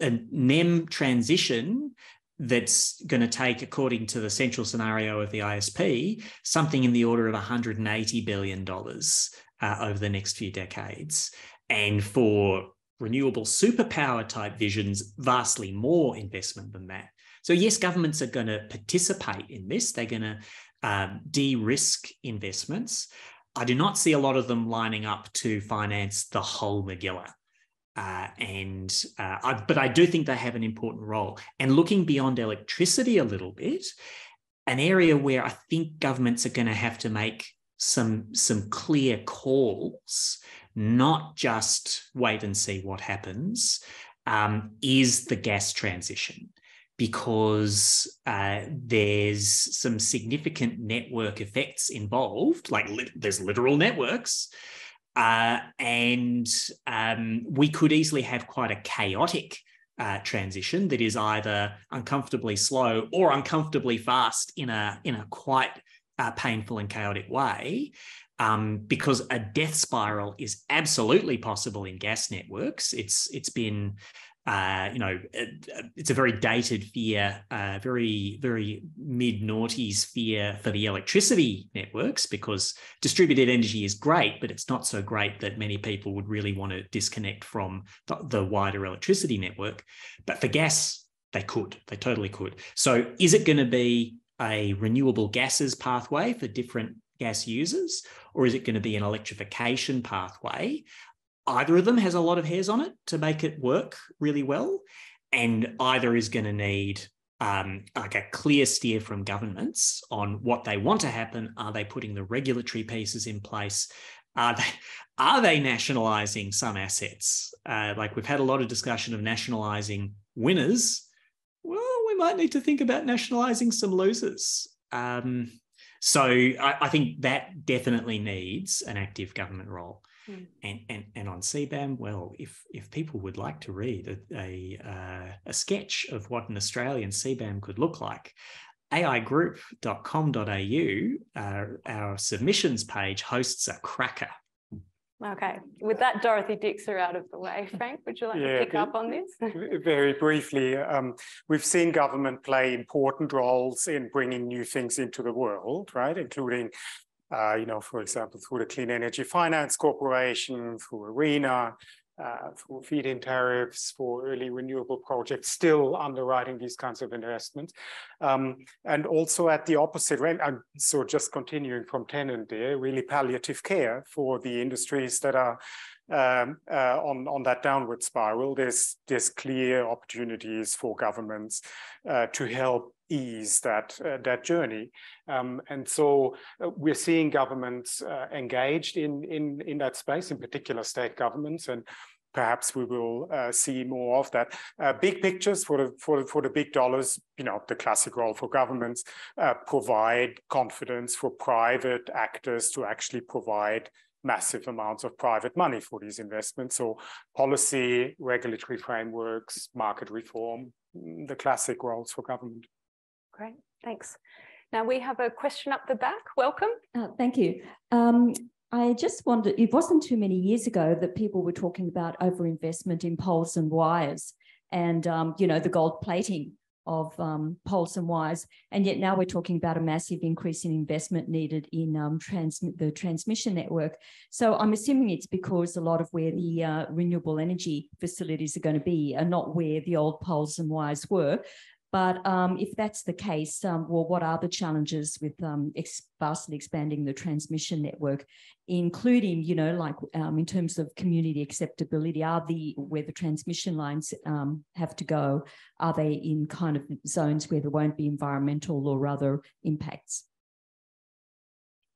NEM transition that's going to take, according to the central scenario of the ISP, something in the order of $180 billion over the next few decades. And for renewable superpower type visions, vastly more investment than that. So yes, governments are going to participate in this. They're going to de-risk investments. I do not see a lot of them lining up to finance the whole Megillah. But I do think they have an important role. And looking beyond electricity a little bit, an area where I think governments are going to have to make some clear calls, not just wait and see what happens, is the gas transition, because there's some significant network effects involved, like there's literal networks, and we could easily have quite a chaotic transition that is either uncomfortably slow or uncomfortably fast in a quite painful and chaotic way. Because a death spiral is absolutely possible in gas networks. It's been, it's a very dated fear, very, very mid-noughties fear for the electricity networks, because distributed energy is great, but it's not so great that many people would really want to disconnect from the wider electricity network. But for gas, they totally could. So is it going to be a renewable gases pathway for different gas users, or is it going to be an electrification pathway? Either of them has a lot of hairs on it to make it work really well, and either is going to need like a clear steer from governments on what they want to happen. Are they putting the regulatory pieces in place? Are they nationalising some assets? Like we've had a lot of discussion of nationalising winners. Well, we might need to think about nationalising some losers. So I think that definitely needs an active government role. Mm. And on CBAM, well, if people would like to read a sketch of what an Australian CBAM could look like, aigroup.com.au, our submissions page hosts a cracker. Okay. With that Dorothy Dixer out of the way, Frank, would you like to pick up on this? Very briefly, we've seen government play important roles in bringing new things into the world, right? Including, for example, through the Clean Energy Finance Corporation, through ARENA, for feed-in tariffs, for early renewable projects, still underwriting these kinds of investments. And also at the opposite end, so just continuing from Tennant there, really palliative care for the industries that are on that downward spiral. There's clear opportunities for governments to help ease that journey, and so we're seeing governments engaged in that space, in particular state governments, and perhaps we will see more of that. Big pictures for the big dollars, the classic role for governments, provide confidence for private actors to actually provide massive amounts of private money for these investments. So policy, regulatory frameworks, market reform, the classic roles for government. Great, thanks. Now we have a question up the back. Welcome. Thank you. I just wondered, it wasn't too many years ago that people were talking about overinvestment in poles and wires and, the gold plating of poles and wires. And yet now we're talking about a massive increase in investment needed in the transmission network. So I'm assuming it's because a lot of where the renewable energy facilities are going to be are not where the old poles and wires were. But if that's the case, well, what are the challenges with vastly expanding the transmission network, including, you know, like in terms of community acceptability, where the transmission lines have to go, are they in kind of zones where there won't be environmental or other impacts?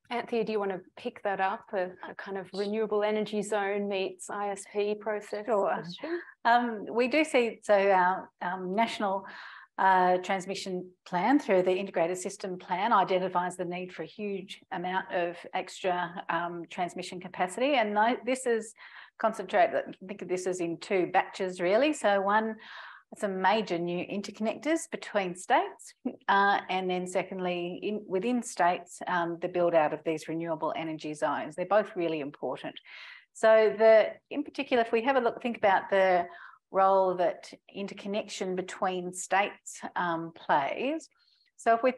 Anthea, do you want to pick that up, a kind of renewable energy zone meets ISP process? Sure. We do see, so our national transmission plan through the integrated system plan identifies the need for a huge amount of extra transmission capacity, and this is concentrated, think of this as in two batches really. So one, some major new interconnectors between states, and then secondly within states, the build out of these renewable energy zones. They're both really important. So in particular, if we have a look, think about the role that interconnection between states plays. So if we're,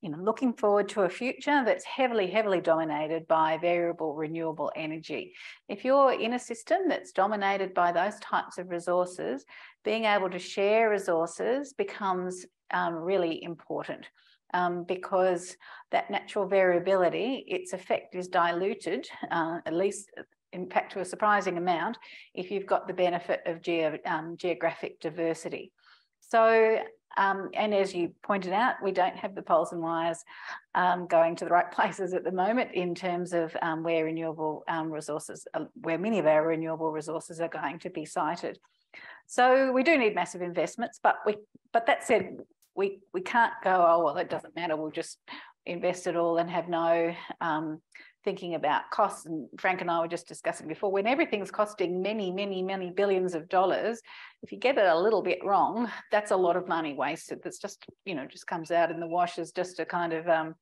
you know, looking forward to a future that's heavily, heavily dominated by variable renewable energy, if you're in a system that's dominated by those types of resources, being able to share resources becomes really important, because that natural variability, its effect is diluted, at least in fact to a surprising amount, if you've got the benefit of geographic diversity. So, and as you pointed out, we don't have the poles and wires going to the right places at the moment in terms of where renewable resources, where many of our renewable resources are going to be sited. So we do need massive investments, but that said, we can't go, oh, well, it doesn't matter, we'll just invest it all and have no thinking about costs. And Frank and I were just discussing before, when everything's costing many, many, many billions of dollars, if you get it a little bit wrong, that's a lot of money wasted. That's just, you know, just comes out in the wash as just a kind of a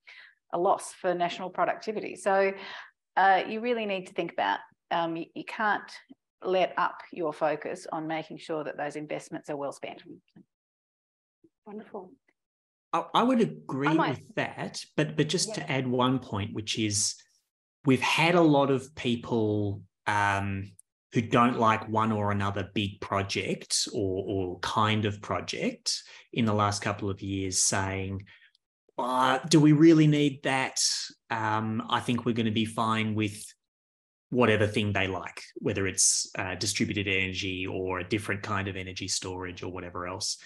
loss for national productivity. So you really need to think about, you can't let up your focus on making sure that those investments are well spent. Wonderful. I would agree with that, but just to add one point, which is, we've had a lot of people who don't like one or another big project or kind of project in the last couple of years saying, do we really need that? I think we're going to be fine with whatever thing they like, whether it's distributed energy or a different kind of energy storage or whatever else.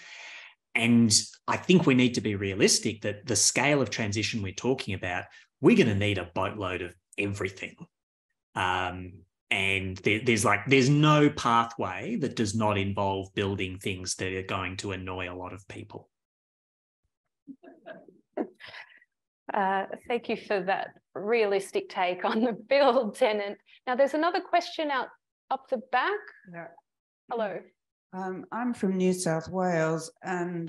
And I think we need to be realistic that the scale of transition we're talking about, we're going to need a boatload of everything. And there's no pathway that does not involve building things that are going to annoy a lot of people. Thank you for that realistic take on the build, Tennant. Now, there's another question up the back. Yeah. Hello. I'm from New South Wales, and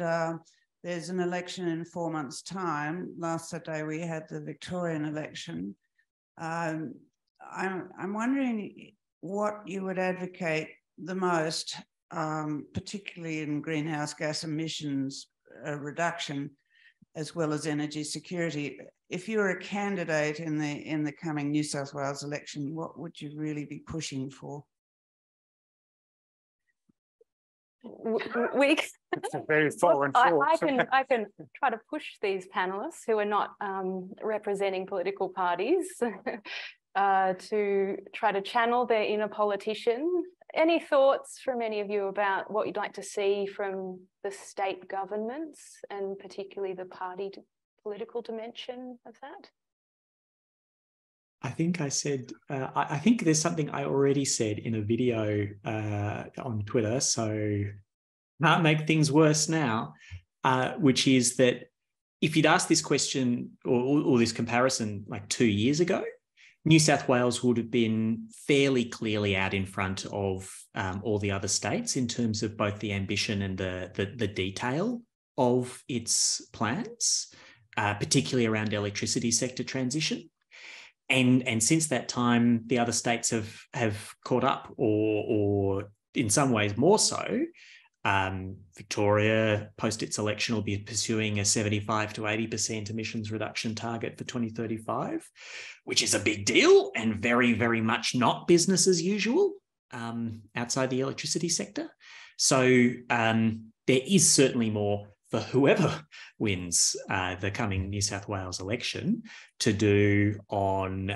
there's an election in 4 months' time. Last Saturday, we had the Victorian election. I'm wondering what you would advocate the most, particularly in greenhouse gas emissions reduction, as well as energy security. If you were a candidate in the coming New South Wales election, what would you really be pushing for? It's a very foreign thought. I can try to push these panelists who are not representing political parties to try to channel their inner politician. Any thoughts from any of you about what you'd like to see from the state governments, and particularly the party political dimension of that? I think I said, I think there's something I already said in a video on Twitter, so can't make things worse now, which is that if you'd asked this question or this comparison like 2 years ago, New South Wales would have been fairly clearly out in front of all the other states in terms of both the ambition and the detail of its plans, particularly around electricity sector transition. And since that time, the other states have caught up, or in some ways more so, Victoria, post its election, will be pursuing a 75 to 80% emissions reduction target for 2035, which is a big deal and very, very much not business as usual outside the electricity sector. So there is certainly more for whoever wins the coming New South Wales election to do on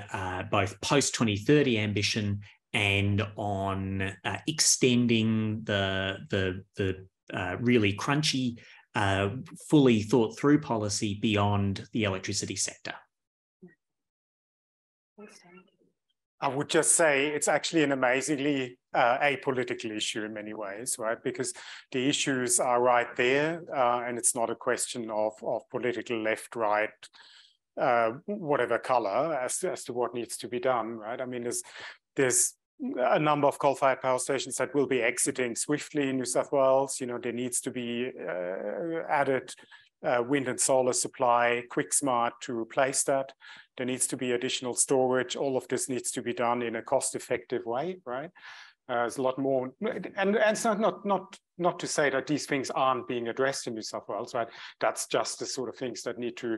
both post-2030 ambition and on extending the really crunchy, fully thought through policy beyond the electricity sector. I would just say it's actually an amazingly apolitical issue in many ways, right? Because the issues are right there, and it's not a question of political left, right, whatever color as to what needs to be done, right? I mean, there's a number of coal-fired power stations that will be exiting swiftly in New South Wales. You know, there needs to be added wind and solar supply, quick smart to replace that. There needs to be additional storage. All of this needs to be done in a cost-effective way, right? There's a lot more, and it's not to say that these things aren't being addressed in New South Wales, right? That's just the sort of things that need to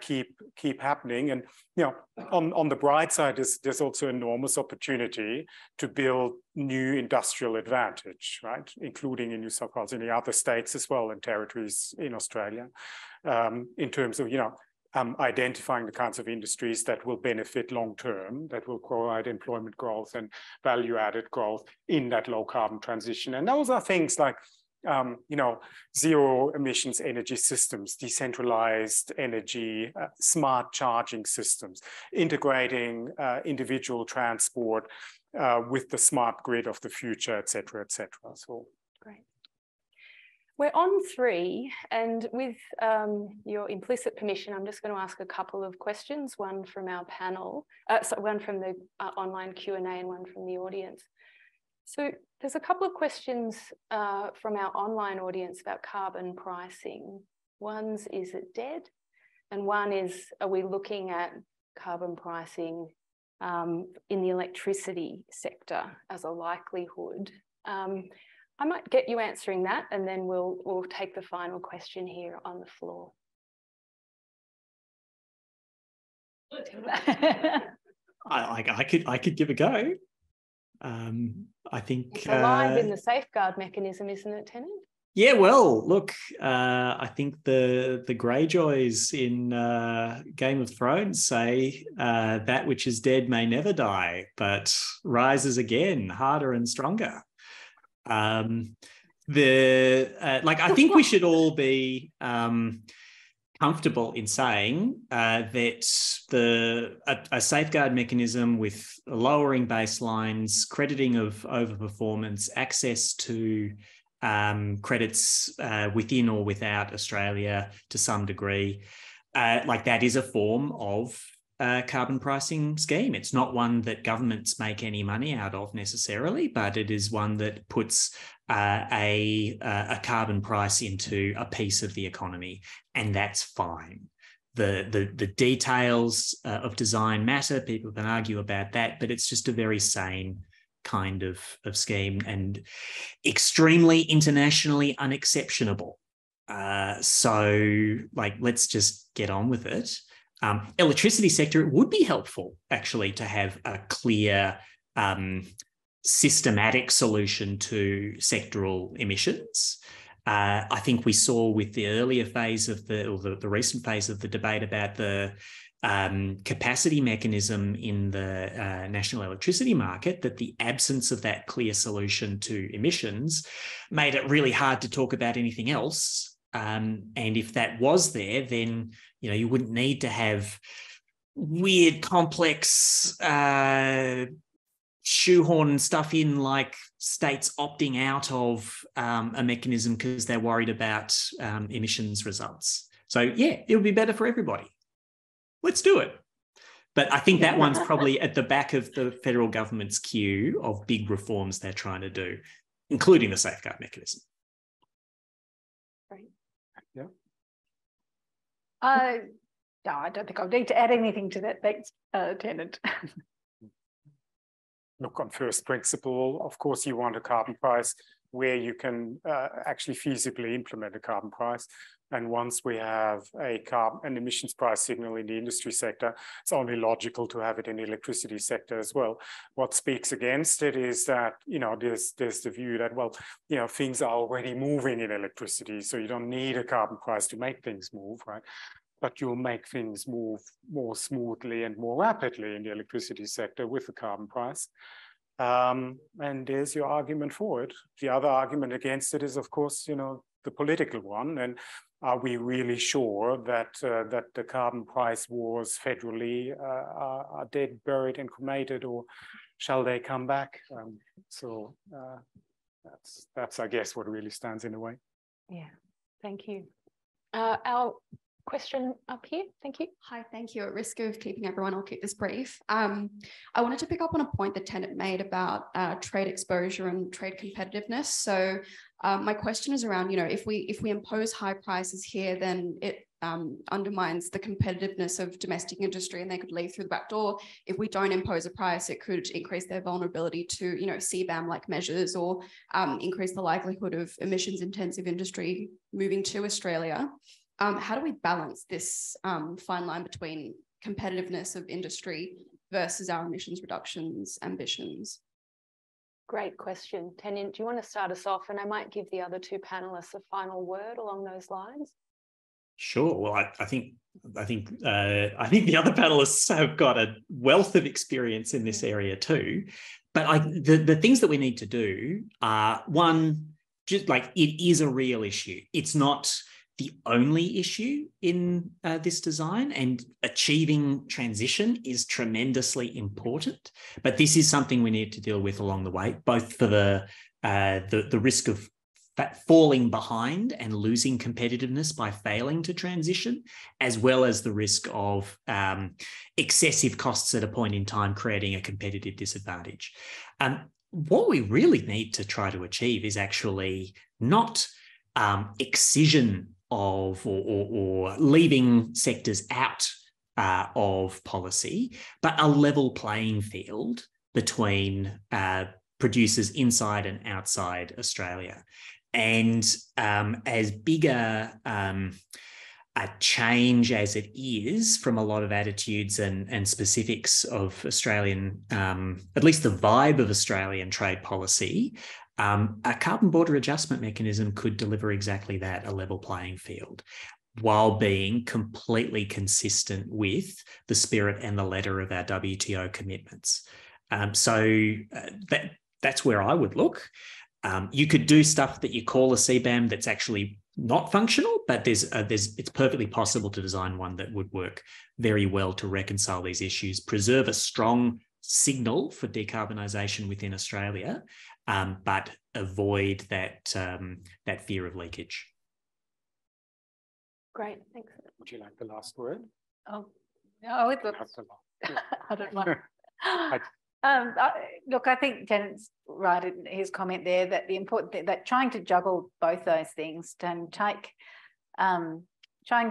keep happening. And you know, on the bright side, there's also enormous opportunity to build new industrial advantage, right? Including in New South Wales, in the other states as well, and territories in Australia, in terms of, you know, identifying the kinds of industries that will benefit long-term, that will provide employment growth and value-added growth in that low-carbon transition. And those are things like, you know, zero-emissions energy systems, decentralized energy, smart charging systems, integrating individual transport with the smart grid of the future, et cetera, et cetera. So, great. We're on three, and with your implicit permission, I'm just going to ask a couple of questions, one from our panel, one from the online Q&A and one from the audience. So there's a couple of questions from our online audience about carbon pricing. One's, is it dead? And one is, are we looking at carbon pricing in the electricity sector as a likelihood? I might get you answering that, and then we'll take the final question here on the floor. I could give a go. I think it's alive in the safeguard mechanism, isn't it, Tennant? Yeah, well, look, I think the Greyjoys in Game of Thrones say that which is dead may never die, but rises again, harder and stronger. I think we should all be comfortable in saying that a safeguard mechanism with lowering baselines, crediting of overperformance, access to credits within or without Australia to some degree, that is a form of carbon pricing scheme. It's not one that governments make any money out of necessarily, but it is one that puts a carbon price into a piece of the economy, and that's fine. The details of design matter. People can argue about that, but it's just a very sane kind of scheme and extremely internationally unexceptionable. Let's just get on with it. Electricity sector, it would be helpful actually to have a clear systematic solution to sectoral emissions. I think we saw with the earlier phase of the recent phase of the debate about the capacity mechanism in the national electricity market, that the absence of that clear solution to emissions made it really hard to talk about anything else. And if that was there, then you know you wouldn't need to have weird, complex shoehorn stuff in, like states opting out of a mechanism because they're worried about emissions results. So yeah, it would be better for everybody. Let's do it. But I think that one's probably at the back of the federal government's queue of big reforms they're trying to do, including the safeguard mechanism. No, I don't think I'll need to add anything to that. Thanks, Tennant. Look, on first principle, of course, you want a carbon price where you can actually feasibly implement a carbon price. And once we have a an emissions price signal in the industry sector, it's only logical to have it in the electricity sector as well. What speaks against it is that, you know, there's the view that, well, you know, things are already moving in electricity, so you don't need a carbon price to make things move, right? But you'll make things move more smoothly and more rapidly in the electricity sector with the carbon price. And there's your argument for it. The other argument against it is, of course, you know, the political one. And are we really sure that that the carbon price wars federally are dead, buried, and cremated, or shall they come back? That's I guess what really stands in the way. Yeah, thank you. Our question up here. Thank you. Hi, thank you. At risk of keeping everyone, I'll keep this brief. I wanted to pick up on a point that Tennant made about trade exposure and trade competitiveness. So my question is around, you know, if we impose high prices here, then it undermines the competitiveness of domestic industry, and they could leave through the back door. If we don't impose a price, it could increase their vulnerability to, you know, CBAM-like measures, or increase the likelihood of emissions-intensive industry moving to Australia. How do we balance this fine line between competitiveness of industry versus our emissions reductions ambitions? Great question. Tennant, do you want to start us off? And I might give the other two panellists a final word along those lines. Sure. Well, I think the other panellists have got a wealth of experience in this area too. But the things that we need to do are, one, just like, it is a real issue. It's not the only issue in this design, and achieving transition is tremendously important. But this is something we need to deal with along the way, both for the risk of falling behind and losing competitiveness by failing to transition, as well as the risk of excessive costs at a point in time creating a competitive disadvantage. What we really need to try to achieve is actually not excision of or leaving sectors out of policy, but a level playing field between producers inside and outside Australia. And as bigger a change as it is from a lot of attitudes and specifics of Australian, at least the vibe of Australian trade policy, a carbon border adjustment mechanism could deliver exactly that, a level playing field, while being completely consistent with the spirit and the letter of our WTO commitments. So that's where I would look. You could do stuff that you call a CBAM that's actually not functional, but it's perfectly possible to design one that would work very well to reconcile these issues, preserve a strong signal for decarbonisation within Australia, but avoid that that fear of leakage. Great, thanks. Would you like the last word? Oh, no, I would. I don't want. Look, I think Tennant's right in his comment there that the important thing, that trying to juggle both those things and trying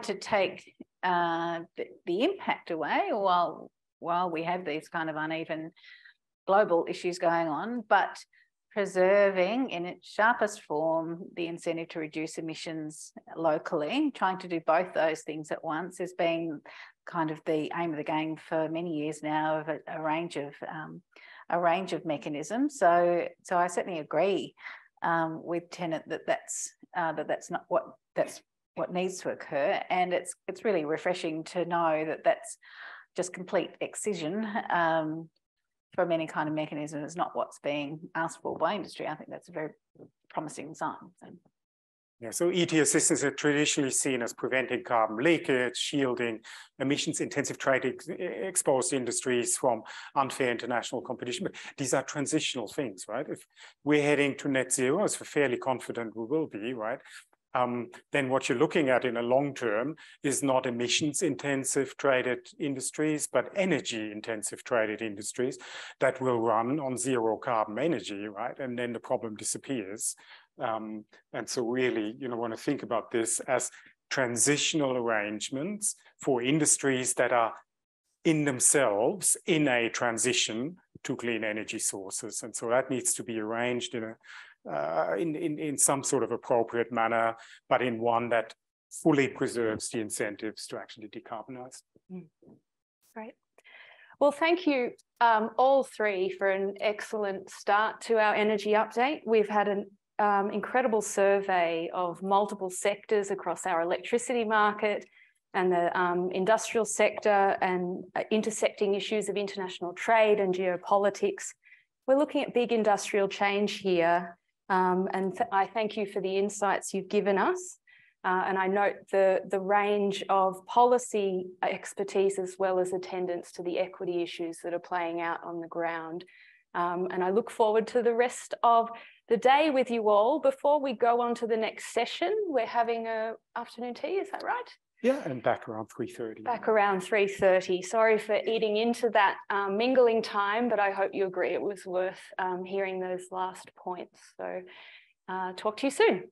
to take the impact away while we have these kind of uneven global issues going on, but preserving in its sharpest form the incentive to reduce emissions locally. Trying to do both those things at once has been kind of the aim of the game for many years now, of a range of mechanisms. So I certainly agree with Tennant that's what needs to occur, and it's really refreshing to know that that's just complete excision from any kind of mechanism is not what's being asked for by industry. I think that's a very promising sign. Yeah, so ET assistance are traditionally seen as preventing carbon leakage, shielding emissions-intensive trade-exposed industries from unfair international competition. But these are transitional things, right? If we're heading to net zero, as we're fairly confident we will be, right? Then what you're looking at in the long term is not emissions-intensive traded industries, but energy-intensive traded industries that will run on zero carbon energy, right? And then the problem disappears. And so really, you know, want to think about this as transitional arrangements for industries that are in themselves in a transition to clean energy sources. And so that needs to be arranged in a in some sort of appropriate manner, but in one that fully preserves the incentives to actually decarbonize. Great. Well, thank you all three for an excellent start to our energy update. We've had an incredible survey of multiple sectors across our electricity market and the industrial sector, and intersecting issues of international trade and geopolitics. We're looking at big industrial change here, and I thank you for the insights you've given us. And I note the range of policy expertise as well as attendance to the equity issues that are playing out on the ground. And I look forward to the rest of the day with you all. Before we go on to the next session, we're having an afternoon tea, is that right? Yeah, and back around 3:30. Back around 3:30. Sorry for eating into that mingling time, but I hope you agree it was worth hearing those last points. So talk to you soon.